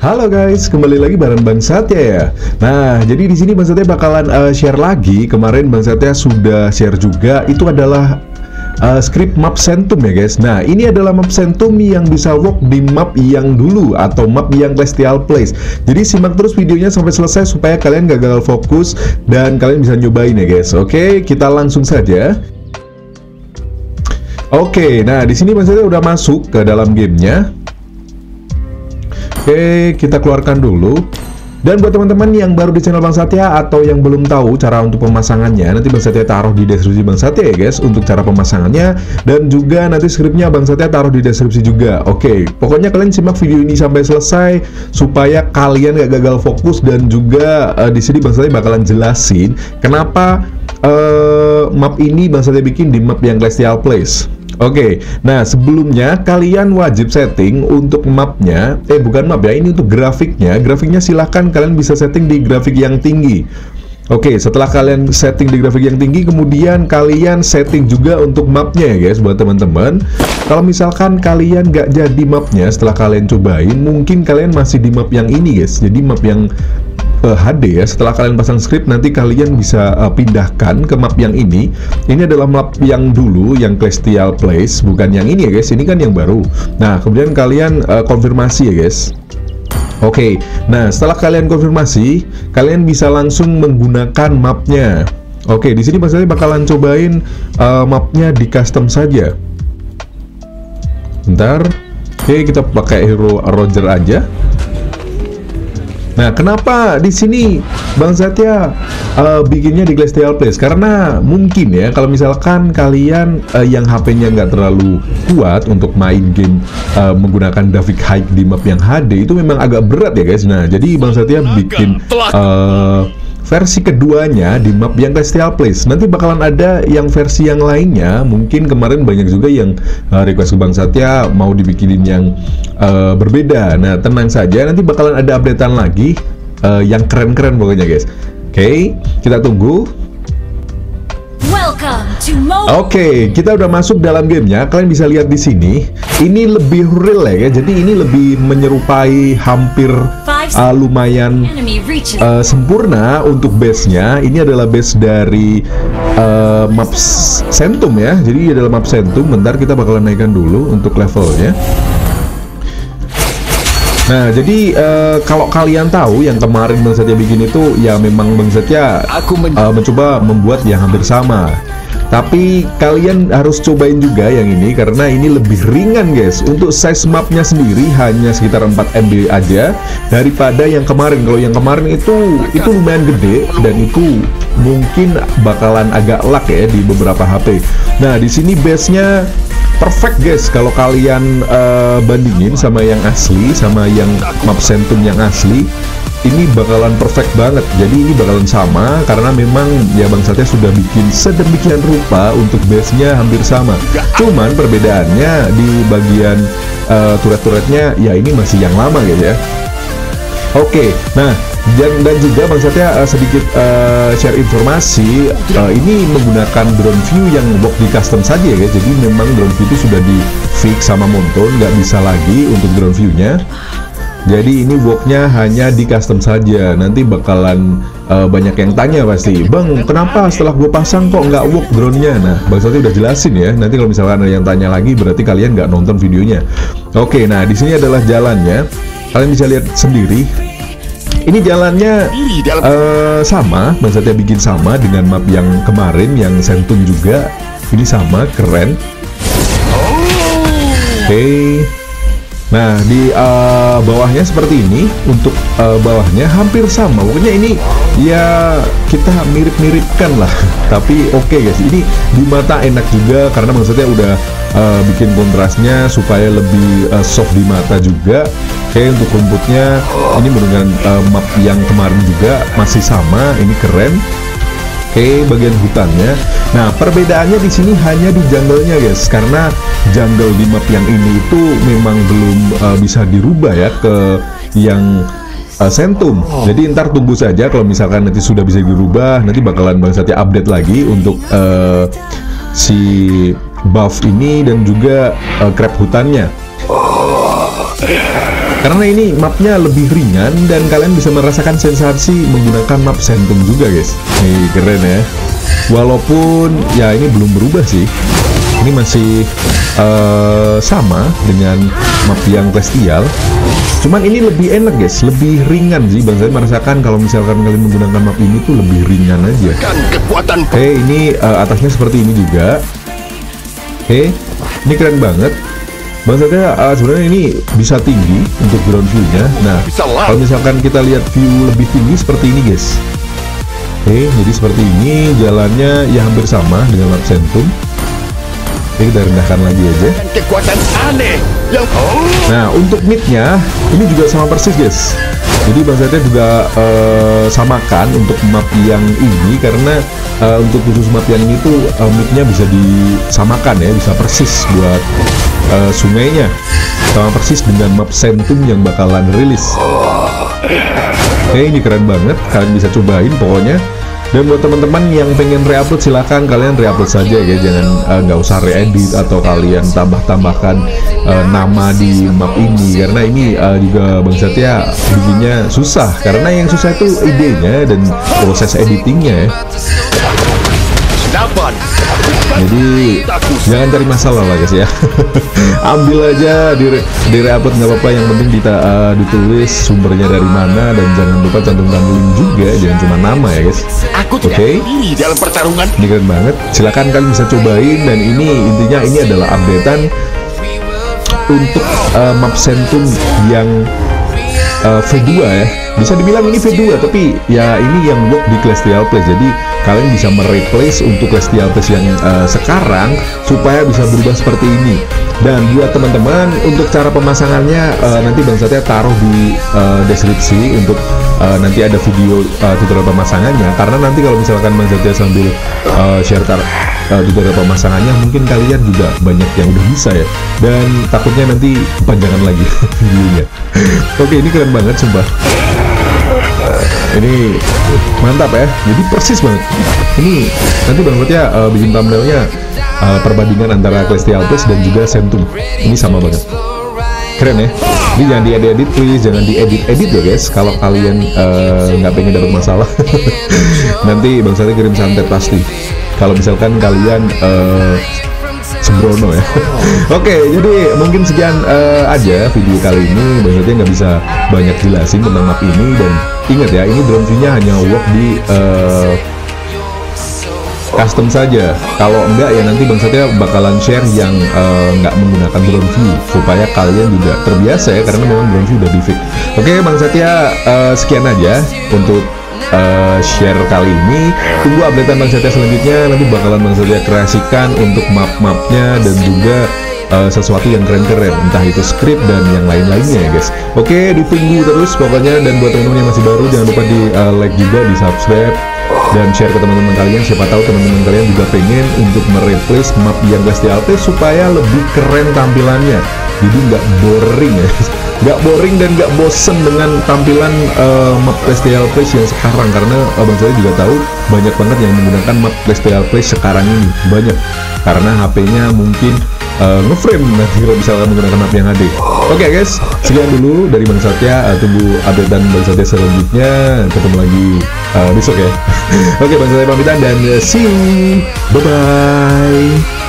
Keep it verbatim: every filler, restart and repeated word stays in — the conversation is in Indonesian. Halo guys, kembali lagi bareng Bang Satya ya. Nah, jadi di sini Bang Satya bakalan uh, share lagi. Kemarin Bang Satya sudah share juga. Itu adalah uh, script map Sanctum ya guys. Nah, ini adalah map Sanctum yang bisa work di map yang dulu atau map yang Celestial Place. Jadi simak terus videonya sampai selesai supaya kalian gak gagal fokus dan kalian bisa nyobain ya guys. Oke, kita langsung saja. Oke, nah di sini Bang Satya udah masuk ke dalam gamenya. Oke, kita keluarkan dulu. Dan buat teman-teman yang baru di channel Bang Satya atau yang belum tahu cara untuk pemasangannya, nanti Bang Satya taruh di deskripsi Bang Satya ya guys untuk cara pemasangannya. Dan juga nanti scriptnya Bang Satya taruh di deskripsi juga. Oke, pokoknya kalian simak video ini sampai selesai supaya kalian gak gagal fokus. Dan juga uh, di sini Bang Satya bakalan jelasin kenapa uh, map ini Bang Satya bikin di map yang Celestial Place. Oke, okay, nah sebelumnya kalian wajib setting untuk mapnya, eh bukan map ya, ini untuk grafiknya. Grafiknya silahkan kalian bisa setting di grafik yang tinggi. Oke, okay, setelah kalian setting di grafik yang tinggi, kemudian kalian setting juga untuk mapnya ya guys buat teman-teman. Kalau misalkan kalian nggak jadi mapnya setelah kalian cobain, mungkin kalian masih di map yang ini guys. Jadi map yang Uh, H D ya, setelah kalian pasang script nanti kalian bisa uh, pindahkan ke map yang ini. Ini adalah map yang dulu yang Celestial Place, bukan yang ini ya guys, ini kan yang baru. Nah kemudian kalian uh, konfirmasi ya guys. Oke, okay. Nah setelah kalian konfirmasi, kalian bisa langsung menggunakan mapnya. Oke, okay, di sini maksudnya bakalan cobain uh, mapnya di custom saja. Bentar. Oke, okay, kita pakai hero Roger aja. Nah, kenapa di sini Bang Satya uh, bikinnya di Celestial Place? Karena mungkin ya, kalau misalkan kalian uh, yang H P-nya nggak terlalu kuat untuk main game uh, menggunakan grafik high di map yang H D, itu memang agak berat ya guys. Nah, jadi Bang Satya bikin uh, versi keduanya di map yang Celestial Place. Nanti bakalan ada yang versi yang lainnya. Mungkin kemarin banyak juga yang uh, request ke Bang Satya mau dibikinin yang Uh, berbeda. Nah tenang saja, nanti bakalan ada updatean lagi uh, yang keren-keren pokoknya guys. Oke, okay, kita tunggu. Oke, okay, kita udah masuk dalam gamenya. Kalian bisa lihat di sini, ini lebih real ya. Jadi ini lebih menyerupai hampir uh, lumayan uh, sempurna untuk base-nya. Ini adalah base dari uh, map Sanctum ya. Jadi ini adalah map Sanctum. Bentar kita bakalan naikkan dulu untuk levelnya. Nah, jadi uh, kalau kalian tahu yang kemarin Bang Satya bikin itu, ya memang Bang Satya aku men uh, mencoba membuat yang hampir sama. Tapi kalian harus cobain juga yang ini karena ini lebih ringan guys. Untuk size mapnya sendiri hanya sekitar empat M B aja daripada yang kemarin. Kalau yang kemarin itu itu lumayan gede dan itu mungkin bakalan agak lag ya di beberapa H P. Nah, di sini base-nya perfect guys. Kalau kalian uh, bandingin sama yang asli, sama yang map Sanctum yang asli, ini bakalan perfect banget. Jadi ini bakalan sama karena memang ya Bang Satya sudah bikin sedemikian rupa untuk base-nya hampir sama. Cuman perbedaannya di bagian uh, turret-turretnya ya ini masih yang lama guys ya. Oke, okay, nah dan, dan juga Bang Satya uh, sedikit uh, share informasi, uh, ini menggunakan drone view yang box di custom saja ya guys. Jadi memang drone view itu sudah di fix sama Monton, nggak bisa lagi untuk drone view-nya. Jadi ini box-nya hanya di custom saja. Nanti bakalan uh, banyak yang tanya pasti, Bang kenapa setelah gue pasang kok nggak work drone-nya? Nah Bang Satya udah jelasin ya. Nanti kalau misalkan ada yang tanya lagi berarti kalian nggak nonton videonya. Oke, nah di sini adalah jalannya. Kalian bisa lihat sendiri. Ini jalannya uh, sama, Bang Satya bikin sama dengan map yang kemarin, yang Sanctum juga. Ini sama, keren. Oke, okay. Nah di uh, bawahnya seperti ini. Untuk uh, bawahnya hampir sama. Pokoknya ini ya kita mirip-miripkan lah. Tapi oke okay guys, ini di mata enak juga karena Bang Satya udah uh, bikin kontrasnya supaya lebih uh, soft di mata juga. Oke, untuk rumputnya ini dengan uh, map yang kemarin juga masih sama, ini keren. Oke, bagian hutannya. Nah, perbedaannya di sini hanya di jungle-nya guys, karena jungle di map yang ini itu memang belum uh, bisa dirubah ya ke yang uh, Sanctum. Jadi ntar tunggu saja kalau misalkan nanti sudah bisa dirubah, nanti bakalan Bang Satya update lagi untuk uh, si buff ini dan juga uh, crab hutannya. Karena ini mapnya lebih ringan dan kalian bisa merasakan sensasi menggunakan map Sanctum juga, guys. Nih, keren ya. Walaupun ya ini belum berubah sih. Ini masih uh, sama dengan map yang Celestial. Cuman ini lebih enak, guys. Lebih ringan sih. Bang Satya merasakan kalau misalkan kalian menggunakan map ini tuh lebih ringan aja. Oke, hey, ini uh, atasnya seperti ini juga. Oke, hey, ini keren banget. Bang Satya, uh, sebenarnya ini bisa tinggi untuk ground view-nya. Nah, kalau misalkan kita lihat view lebih tinggi seperti ini, guys. Oke, jadi seperti ini jalannya ya hampir sama dengan map Sanctum. Oke, kita rendahkan lagi aja. Nah, untuk mid-nya ini juga sama persis, guys. Jadi Bang Satya juga uh, samakan untuk map yang ini karena uh, untuk khusus map yang ini tuh uh, mid-nya bisa disamakan ya, bisa persis buat Uh, sungainya sama persis dengan map Sanctum yang bakalan rilis. Oke, ini keren banget, kalian bisa cobain pokoknya. Dan buat teman-teman yang pengen reupload, silahkan kalian reupload saja ya, jangan nggak uh, usah reedit atau kalian tambah-tambahkan uh, nama di map ini karena ini uh, juga Bang Satya bikinnya susah karena yang susah itu idenya dan proses editingnya ya. Jadi jangan cari masalah lah, guys ya. Ambil aja di di-reupload nggak apa-apa, yang penting kita uh, ditulis sumbernya dari mana dan jangan lupa cantum-cantumin juga, jangan cuma nama ya, guys. Oke, okay. Ini keren banget, silahkan kalian bisa cobain. Dan ini intinya ini adalah updatean untuk uh, map Sanctum yang uh, V dua ya. Bisa dibilang ini V dua, tapi ya ini yang work di Celestial Palace. Jadi kalian bisa mereplace untuk Celestial Palace yang uh, sekarang supaya bisa berubah seperti ini. Dan buat teman-teman, untuk cara pemasangannya uh, nanti Bang Satya taruh di uh, deskripsi untuk uh, nanti ada video uh, tutorial pemasangannya. Karena nanti kalau misalkan Bang Satya sambil uh, share tar uh, tutorial pemasangannya, mungkin kalian juga banyak yang udah bisa ya. Dan takutnya nanti kepanjangan lagi videonya. Oke, ini keren banget sumpah. Ini mantap ya, jadi persis banget. Ini nanti Bang Satya uh, bikin thumbnailnya uh, perbandingan antara Celestial Palace dan juga Sanctum. Ini sama banget, keren ya. Ini jangan diedit-edit, please, jangan diedit-edit ya guys. Kalau kalian nggak uh, pengen dapat masalah, nanti Bang Satya kirim santet pasti. Kalau misalkan kalian uh, sembrono ya. Oke, jadi mungkin sekian uh, aja video kali ini. Bang Satya nggak bisa banyak jelasin tentang map ini, dan ingat ya, ini drone view-nya hanya work di uh, custom saja. Kalau enggak ya nanti Bang Satya bakalan share yang uh, nggak menggunakan drone view supaya kalian juga terbiasa ya, karena memang drone view udah di-fix. Oke, Bang Satya uh, sekian aja untuk Uh, share kali ini. Tunggu updatean Bang Satya selanjutnya. Nanti bakalan Bang Satya kreasikan untuk map-mapnya dan juga uh, sesuatu yang keren-keren, entah itu script dan yang lain-lainnya ya guys. Oke, ditunggu terus pokoknya. Dan buat teman-teman yang masih baru, jangan lupa di uh, like juga, di subscribe dan share ke teman-teman kalian. Siapa tahu teman-teman kalian juga pengen untuk mereplace map yang Celestial Palace supaya lebih keren tampilannya, jadi nggak boring ya, nggak boring dan nggak bosen dengan tampilan uh, map Celestial Palace yang sekarang. Karena uh, Bang Satya juga tahu banyak banget yang menggunakan map Celestial Palace sekarang ini, banyak karena H P-nya mungkin uh, ngeframe nanti kalau misalkan menggunakan map yang H D. Oke, okay, guys, sekian dulu dari Bang Satya. Uh, tunggu update dan Bang Satya selanjutnya, ketemu lagi uh, besok ya. Oke, okay, Bang Satya pamitan dan uh, see you, bye bye.